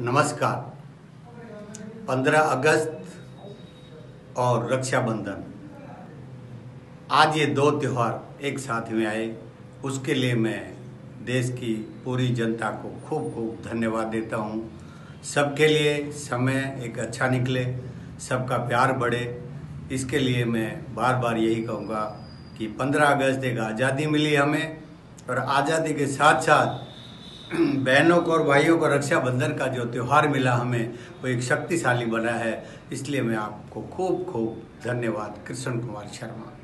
नमस्कार। 15 अगस्त और रक्षाबंधन, आज ये दो त्यौहार एक साथ में आए, उसके लिए मैं देश की पूरी जनता को खूब खूब धन्यवाद देता हूँ। सबके लिए समय एक अच्छा निकले, सबका प्यार बढ़े, इसके लिए मैं बार बार यही कहूँगा कि 15 अगस्त एक आज़ादी मिली हमें, और आज़ादी के साथ साथ बहनों को और भाइयों को रक्षाबंधन का जो त्यौहार मिला हमें, वो एक शक्तिशाली बना है। इसलिए मैं आपको खूब खूब धन्यवाद। कृष्ण कुमार शर्मा।